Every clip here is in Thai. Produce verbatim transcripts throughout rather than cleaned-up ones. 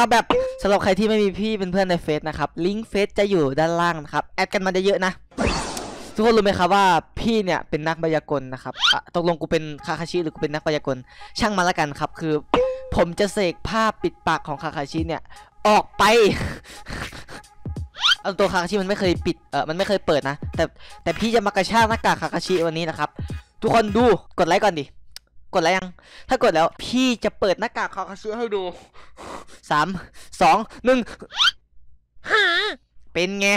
เอาแบบสำหรับใครที่ไม่มีพี่เป็นเพื่อนในเฟซนะครับลิงก์เฟซจะอยู่ด้านล่างนะครับแอดกันมาได้เยอะนะทุกคนรู้ไหมครับว่าพี่เนี่ยเป็นนักมายากลนะครับตกลงกูเป็นคาคาชิหรือกูเป็นนักมายากลช่างมาละกันครับคือผมจะเสกภาพปิดปากของคาคาชิเนี่ยออกไปเอาตัวคาคาชิมันไม่เคยปิดเออมันไม่เคยเปิดนะแต่แต่พี่จะมากระชากหน้ากากคาคาชิวันนี้นะครับทุกคนดูกดไลค์ก่อนดิกดแล้วยังถ้ากดแล้วพี่จะเปิดหน้ากากคาคาชิให้ดูสามสองหนึ่งเป็นไง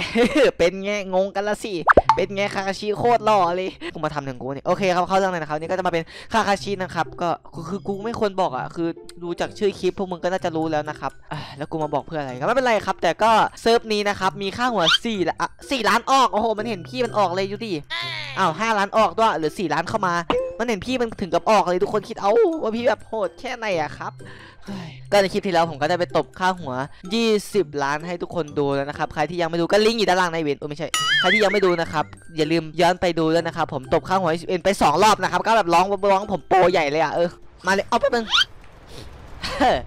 เป็นไงงงกันละสิเป็นไงคาคาชิโคตรหล่อเลยกูมาทำถึงกูนี่โอเคครับเข้าเรื่องเลยนะครับนี่ก็จะมาเป็นคาคาชินะครับก็คือกูไม่ควรบอกอ่ะคือดูจากชื่อคลิปพวกมึงก็น่าจะรู้แล้วนะครับแล้วกูมาบอกเพื่ออะไรก็ไม่เป็นไรครับแต่ก็เซิร์ฟนี้นะครับมีค่าหัวสี่ละสี่ล้านออกโอ้โหมันเห็นพี่มันออกเลยดูดิอ้าวห้าล้านออกด้วยหรือสี่ล้านเข้ามามันเห็นพี่มันถึงกับออกเลยทุกคนคิดเอาว่าพี่แบบโหดแค่ไหนอะครับก็ในคลิปที่แล้วผมก็ได้ไปตบค่าหัวยี่สิบล้านให้ทุกคนดูแล้วนะครับใครที่ยังไม่ดูก็ลิงก์อยู่ด้านล่างในเว็บโอ้ไม่ใช่ใครที่ยังไม่ดูนะครับอย่าลืมย้อนไปดูด้วยนะครับผมตบค่าหัวยี่สิบไปสองรอบนะครับก็แบบร้องร้องผมโปใหญ่เลยอะเออมาเลยเอาไปเป็น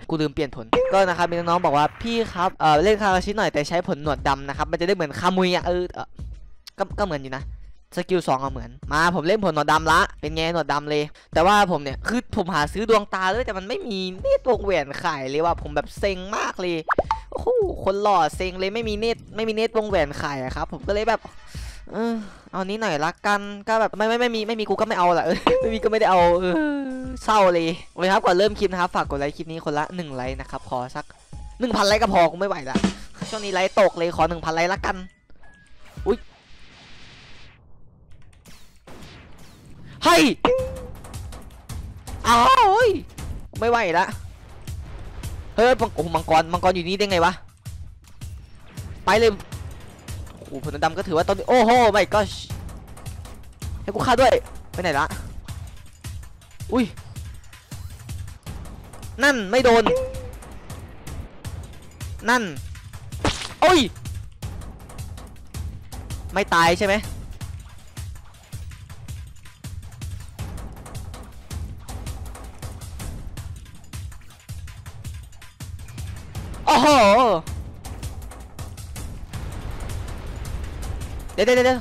กูลืมเปลี่ยนผลก็นะครับมีน้องๆบอกว่าพี่ครับเออเล่นคาคาชิหน่อยแต่ใช้ผลหนวดดำนะครับมันจะได้เหมือนคามุยอะเออก็ก็เหมือนอยู่นะสกิลสองก็เหมือนมาผมเล่นผลหนวดดำละเป็นไงหนวดดำเลยแต่ว่าผมเนี่ยคือผมหาซื้อดวงตาด้วยแต่มันไม่มีเนตรวงแหวนขายเลยว่าผมแบบเซ็งมากเลยโอ้โหคนหล่อเซ็งเลยไม่มีเนตรไม่มีเนตรวงแหวนขายอะครับผมก็เลยแบบเออเอานี้หน่อยละกันก็แบบไม่ไม่ไม่มีไม่มีกูก็ไม่เอาละเออไม่มีก็ไม่ได้เอาเออเศร้าเลยโอเคครับก่อนเริ่มคลิปนะครับฝากกดไลค์คลิปนี้คนละหนึ่งไลค์นะครับขอสัก หนึ่งพัน ไลค์ก็พอกูไม่ไหวละช่วงนี้ไลค์ตกเลยขอ หนึ่งพัน ไลค์ละกันอุ๊ยเฮ้ยอ้าวไม่ไหวละเฮ้ยโอ้มังกรมังกรอยู่นี่ได้ไงวะไปเลยโอ้ผลดำก็ถือว่าตอนนี้โอ้โหไม่ก็ให้กูฆ่าด้วยไปไหนละอุ้ยนั่นไม่โดนนั่นโอ้ยไม่ตายใช่ไหมโอ้โหเดี๋ยวเดี๋ยวเดี๋ยว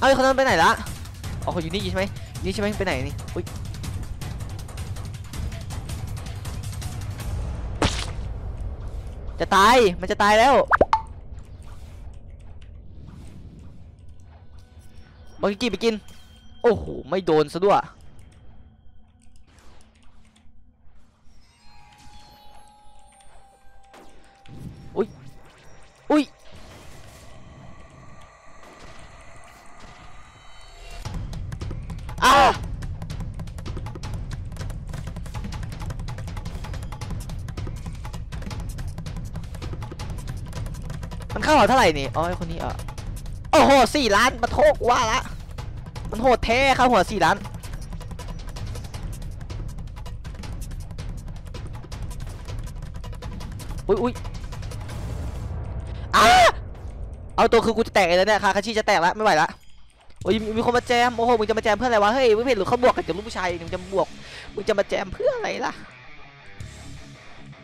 เอ้ยคนนั้นไปไหนละอ๋ออยู่นี่ใช่ไหมนี่ใช่ไหมไปไหนนี่อุ้ยจะตายมันจะตายแล้วบอลกี้ไปกินโอ้โหไม่โดนซะด้วยอุ้ยอ้ามันเข้าหัวเท่าไหร่นี่อ๋อคนนี้เออโอ้โหสี่ล้านมาโทษว่าละมันโหดแท้เข้าหัวสี่ล้านอุ้ยอุ้ยเอาตัวคือกูจะแตกแล้วเนี่ยคาคาชิจะแตกแล้วไม่ไหวละโอ้ยมีคนมาแจมโอ้โหมึงจะมาแจมเพื่ออะไรวะเฮ้ยมึงเห็นหรือเขาบวกกันจากลูกผู้ชายมึงจะบวกมึงจะมาแจมเพื่ออะไรล่ะ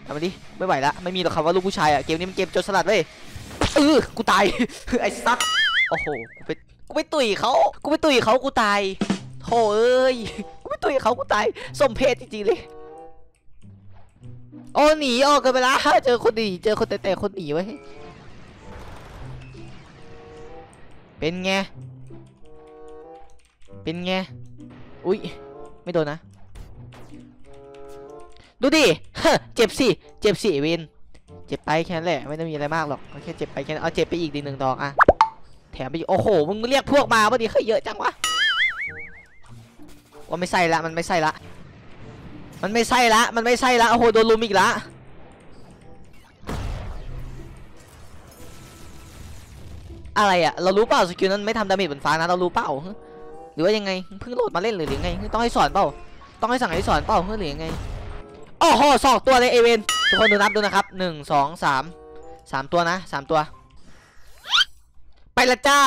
เอามาดิไม่ไหวละไม่มีหรอกคำว่าลูกผู้ชายอะเกมนี้มันเกมโจรสลัดเว้ยเออกูตายไอ้สัสโอ้โหกูไปกูไปตุยเขากูไปตุยเขากูตายโธ่เอ้ยกูไปตุยเขากูตายสมเพชจริงๆเลยโอ้หนีออกกันไปละเจอคนหนีเจอคนแต่แต่คนหนีไว้เป็นไงเป็นไงอุ๊ยไม่โดนนะดูดิเจ็บสิเจ็บสิวินเจ็บไปแค่นั้นแหละไม่ได้มีอะไรมากหรอกแค่เจ็บไปแค่นั้นเอาเจ็บไปอีกดีหนึ่งดอกอะแถมไปอีกโอ้โหมึงเรียกพวกมาพอดีเฮ้ยเยอะจังวะว่าไม่ใส่ละมันไม่ใส่ละมันไม่ใส่ละมันไม่ใส่ละโอ้โหโดนลุมอีกละอะไรอะเรารู้เปล่าสกิลนั้นไม่ทำดาเมจบนฟ้านะเรารู้เปล่าหรือว่ายังไงเพิ่งโหลดมาเล่นหรือยังไงต้องให้สอนเปล่าต้องให้สั่งให้สอนเปล่าเพื่อหรือยังไงโอ้โหสองตัวเลยเอเวนทุกคนดูนับดูนะครับหนึ่งสองสามสามตัวนะสามตัวไปละจ้า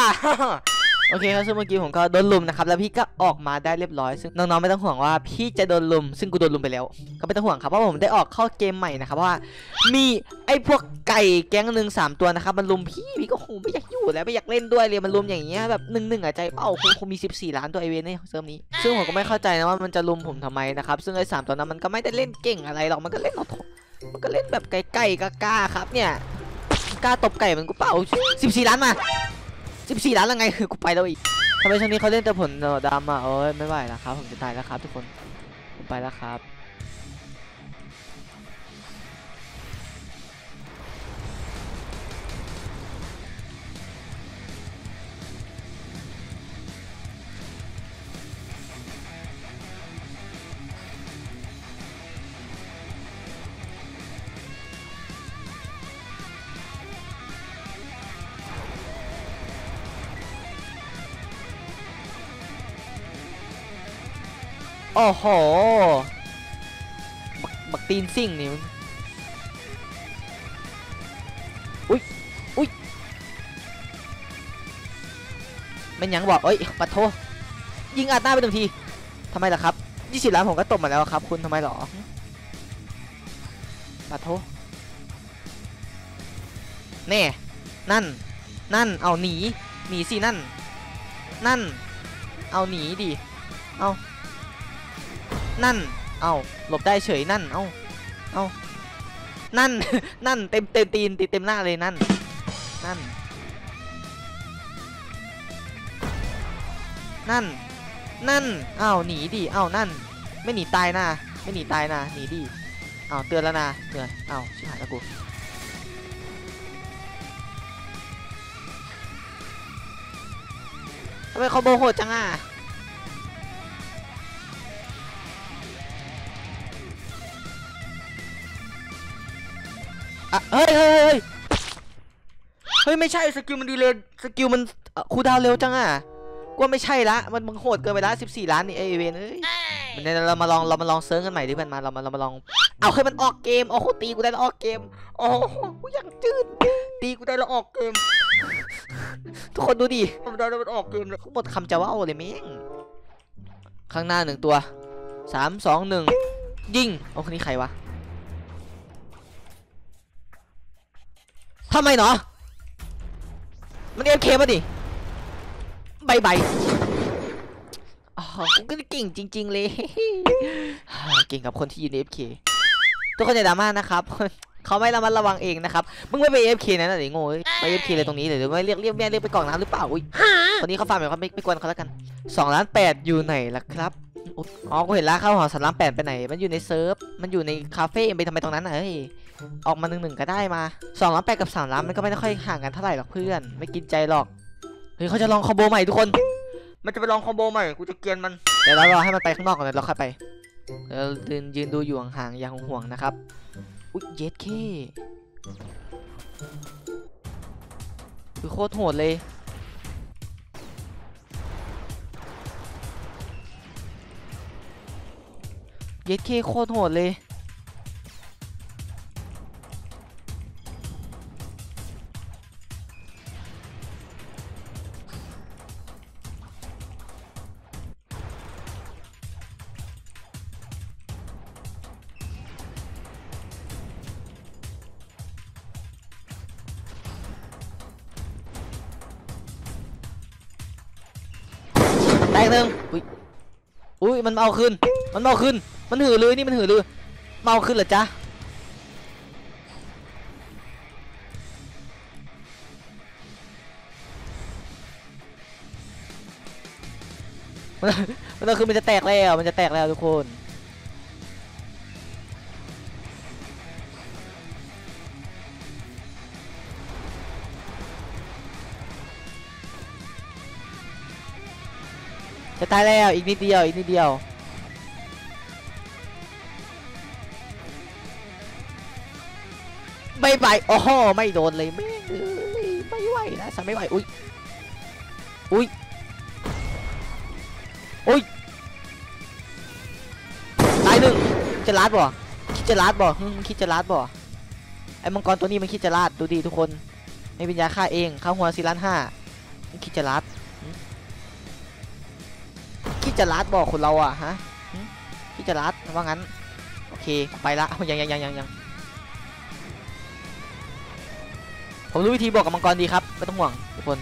โอเคครับซึ่งเมื่อกี้ผมก็โดนลุมนะครับแล้วพี่ก็ออกมาได้เรียบร้อยซึ่งน้องๆไม่ต้องห่วงว่าพี่จะโดนลุมซึ่งกูโดนลุมไปแล้วก็ไม่ต้องห่วงครับเพราะผมได้ออกเข้าเกมใหม่นะครับเพราะว่ามีไอ้พวกไก่แก๊งหนึ่งสามตัวนะครับมันลุมพี่พี่ก็คงไม่อยากอยู่แล้วไม่อยากเล่นด้วยเลยมันลุมอย่างเงี้ยแบบหนึ่งหนึ่งอะใจเป้าคงคงมีสิบสี่ล้านตัวไอเวนในเซิร์ฟนี้ซึ่งผมก็ไม่เข้าใจนะว่ามันจะลุมผมทำไมนะครับซึ่งไอ้สามตัวนั้นมันก็ไม่ได้เล่นเก่งอะไรหรอกมันก็เล่นเอามันก็เล่นแบบไก่ไก่กล้าครับเนี่ยกล้าตบไก่มันกูเปล่าสิบสี่ล้านมาสิบสี่ล้านแล้วไงคือกูไปแล้วอีกทำไมช่วงนี้เขาเล่นแต่ผลดำอ่ะโอ้ยไม่ไหวแล้วครับผมจะตายแล้วครับทุกคนผมไปแล้วครับโอ้โหบักบักตีนซิ่งนี่อุ้ยอุ้ยไม่ยังบอกเอ้ยปัดโทษยิงอัดหน้าไปหนึ่งทีทำไมล่ะครับยี่สิบล้านผมก็ตบมาแล้วครับคุณทำไมหรอปัดโทษแน่นั่นนั่นเอาหนีหนีสินั่นนั่นเอาหนีดิเอานั่นเอาหลบได้เฉยนั่นเอาเอานั่น นั่นเต็มเต็มตีนตีเต็มหน้าเลยนั่นนั่นนั่นนั่นเอาหนีดิเอานั่นไม่หนีตายนะไม่หนีตายนะหนีดิเอาเตือนแล้วนะเตือนเอาชิบหายแล้วกูทำไมเขาโมโหจังอ่ะเฮ้ยเฮ้ยเฮ้ยไม่ใช่สกิลมันดีเลยสกิลมันคูดาวเร็วจังอ่ะกูไม่ใช่ละมันบังโหดเกินไปละสิบสี่ล้านนี่ไอเวนเอ้ยเรามาลองเรามาลองเซิร์ฟกันใหม่ดิเพื่อนมาเรามาเรามาลองเอาให้มันออกเกมโอ้โหตีกูได้แล้วออกเกมโอ้โหกูยังจืดตีกูได้แล้วออกเกมทุกคนดูดิมันได้แล้วมันออกเกมหมดคำจะว่าเลยแม่งข้างหน้าหนึ่งตัวสามสองหนึ่งยิงโอ้คนนี้ใครวะทำไมเนาะมันเอฟเคมาดิใบใบอ๋อกูก็เก่งจริงๆเลยเก่งกับคนที่ยืนเอฟเคทุกคนอย่าดราม่านะครับเขาไม่ระมัดระวังเองนะครับมึงไม่ไปเอฟเคนะเดี๋ยวโง่ไปเอฟเคเลยตรงนี้เดี๋ยวไม่เรียกเรียกแม่เรียกไปกล่องน้ำหรือเปล่าอุ้ยคนนี้เขาฟาร์มแบบเขาไม่ไม่กวนเขาแล้วกันสองล้านแปดอยู่ไหนล่ะครับอ๋อกูเห็นละเข้าหอสามล้านแปดไปไหนมันอยู่ในเซิร์ฟมันอยู่ในคาเฟ่ไปทำไมตรงนั้นเฮ้ยออกมาหนึ่งหนึ่งก็ได้มาสองล้านแปดกับสามล้านมันก็ไม่ได้ค่อยห่างกันเท่าไหร่หรอกเพื่อนไม่กินใจหรอกเฮ้ยเขาจะลองคอมโบใหม่ทุกคนมันจะไปลองคอมโบใหม่กูจะเกลียนมันเดี๋ยวเรารอให้มันไปข้างนอกก่อนเลยเราค่อยไปเรายืนดูอยู่ห่างๆอย่างห่วงๆนะครับอุ๊ยเย็ดเข้คือโคตรโหดเลยเย็ดเข้โคตรโหดเลยอุ้ยอุ้ยมันเอาขึ้นมันเอาขึ้นมันหือเลยนี่มันหือเลยเอาขึ้นเหรอจ๊ะมันเอาขึ้นมันจะแตกแล้วมันจะแตกแล้วทุกคนจะตายแล้วอีกนิดเดียวอีกนิดเดียวไม่ไหวโอ้โหไม่โดนเลยไม่ไม่ไหวนะฉันไม่ไหวอุ้ยอุ้ยอุ้ยตายหนึ่งจะลาดบ่คิดจะลาดบ่คิดจะลาดบ่ไอ้มังกรตัวนี้มันคิดจะลาดดูดีทุกคนไม่เป็นยาฆ่าเองข้าวหัวสี่ล้านห้าคิดจะลาด จะรัดบอกคนเราอ่ะฮะพี่จะรัดว่างั้นโอเคไปละยังยังยังยังยังผมรู้วิธีบอกกับมังกรดีครับไม่ต้องห่วงทุกคน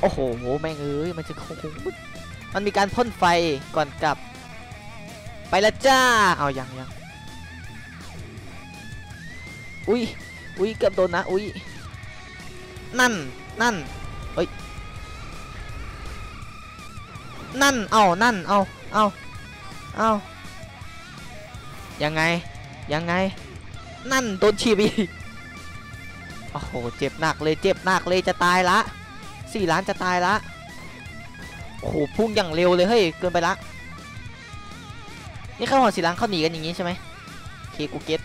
โอ้โหแม่งเอ้ยมันจะคงมันมีการพ่นไฟก่อนกลับไปละจ้าเอายังยังอุ้ยอุ้ยเกือบโดนนะอุ้ยนั่นนั่นเอ้ยนั่นเอานั่นเอาเอาเอายังไงยังไงนั่นโดนฉีบอีกโอ้โหเจ็บหนักเลยเจ็บหนักเลยจะตายละสี่ล้านจะตายละโอ้โหพุ่งอย่างเร็วเลยเฮ้ยเกินไปละนี่เข้าหอสี่ล้านเข้าหนีกันอย่างงี้ใช่ไหมเคกูเก็ต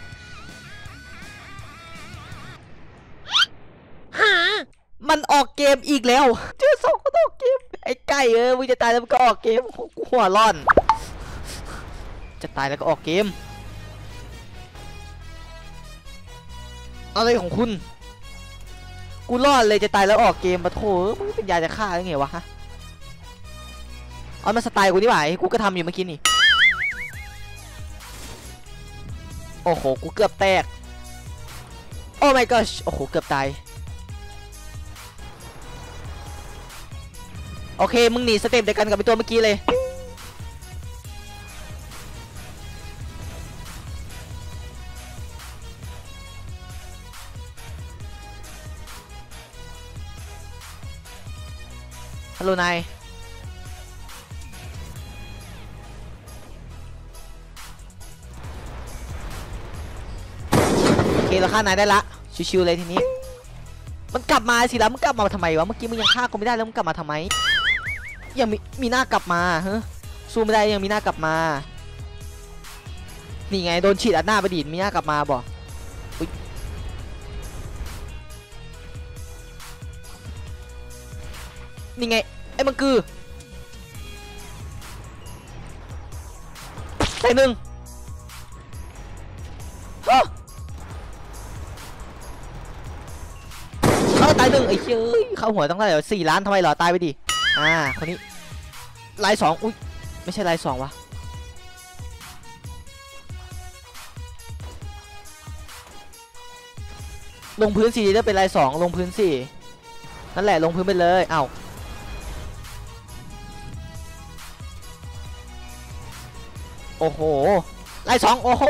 มันออกเกมอีกแล้วเจอสองก็ออกเกมไอ้ไก่เออมึงจะตายแล้วก็ออกเกมหัวร้อนจะตายแล้วก็ออกเกมอะไรของคุณกูรอดเลยจะตายแล้วออกเกมปะโถมึงเป็นยาจะฆ่าหรือไงวะฮะเอามาสไตล์กูนี่หว่ากูก็ทำอยู่เมื่อกี้นี่โอ้โหกูเกือบแตกโอ้ my gosh โอ้โหเกือบตายโอเคมึงหนีสเต็ปเดียวกันกับไอตัวเมื่อกี้เลยฮัลโหลนายโอเคเราฆ่านายได้ละชิวๆเลยทีนี้มันกลับมาสิแล้วมึงกลับมาทำไมวะเมื่อกี้มึงยังฆ่ากูไม่ได้แล้วมึงกลับมาทำไมยังมีมีหน้ากลับมาเฮ้ยสู้ไม่ได้ยังมีหน้ากลับมานี่ไงโดนฉีดอัดหน้าไปดิมีหน้ากลับมาบอกนี่ไงไอ้มังกือใส่หนึ่งฮะเขาตายหนึ่งไอ้เจ้ยเขาหัวต้องได้เหรอสี่ล้านทำไมเหรอตายไปดิอ่าคนนี้ลายสองอุ้ยไม่ใช่ลายสองวะลงพื้นสี่ได้เป็นลายสองลงพื้นสี่นั่นแหละลงพื้นไปเลยเอ้าโอ้โหลายสองโอ้โห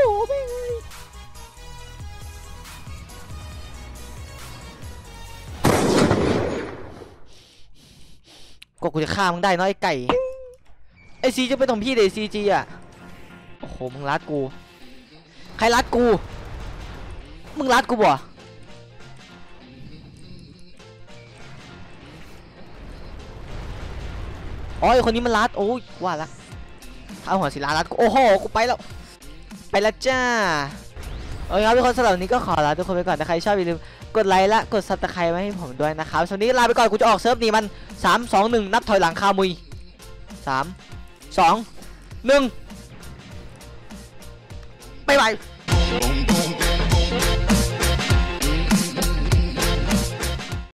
ก็กูจะฆ่ามึงได้น้อยไก่ไอซีจะเป็นของพี่เดซีจีอ่ะโอ้โหมึงรัดกูใครรัดกูมึงรัดกูบ่อ๋อไอคนนี้มันรัดโอ้ยว่าละเอาหัวศิลารัดกูโอ้โหกูไปแล้วไปแล้วจ้าโอเคครับทุกคนสำหรับวันนี้ก็ขอลาทุกคนไปก่อนถ้าใครชอบอย่าลืมกดไลค์และกดซับสไครป์มาให้ผมด้วยนะครับวันนี้ลาไปก่อนกูจะออกเซิร์ฟนี้มันสาม สอง หนึ่งนับถอยหลังคามุยสาม สอง หนึ่งไปไป